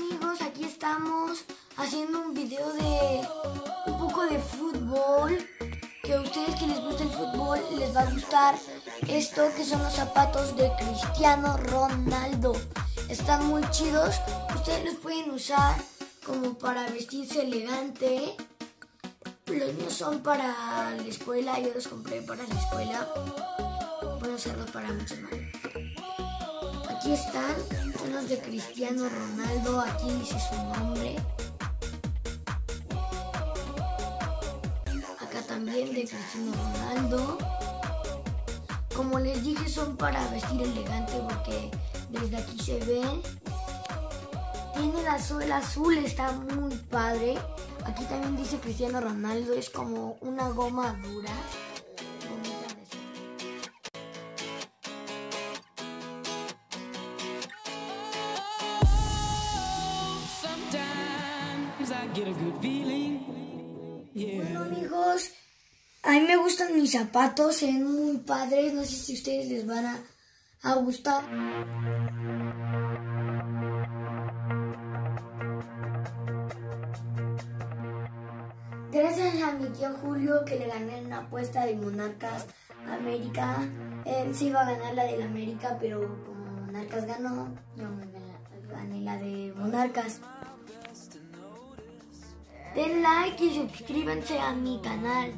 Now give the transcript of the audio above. amigos, aquí estamos haciendo un video de un poco de fútbol, que a ustedes que les gusta el fútbol les va a gustar esto, que son los zapatos de Cristiano Ronaldo. Están muy chidos, ustedes los pueden usar como para vestirse elegante. Los míos son para la escuela, yo los compré para la escuela, puedo usarlo para muchas manos. Aquí están, son los de Cristiano Ronaldo, aquí dice su nombre. Acá también de Cristiano Ronaldo. Como les dije, son para vestir elegante porque desde aquí se ven. Tiene la suela azul, está muy padre. Aquí también dice Cristiano Ronaldo, es como una goma dura. Bueno, amigos, a mí me gustan mis zapatos, se ven muy padres, no sé si a ustedes les van a gustar. Gracias a mi tío Julio, que le gané una apuesta de Monarcas América. Él sí iba a ganar la del América, pero como Monarcas ganó, yo me gané la de Monarcas. Den like y suscríbanse a mi canal.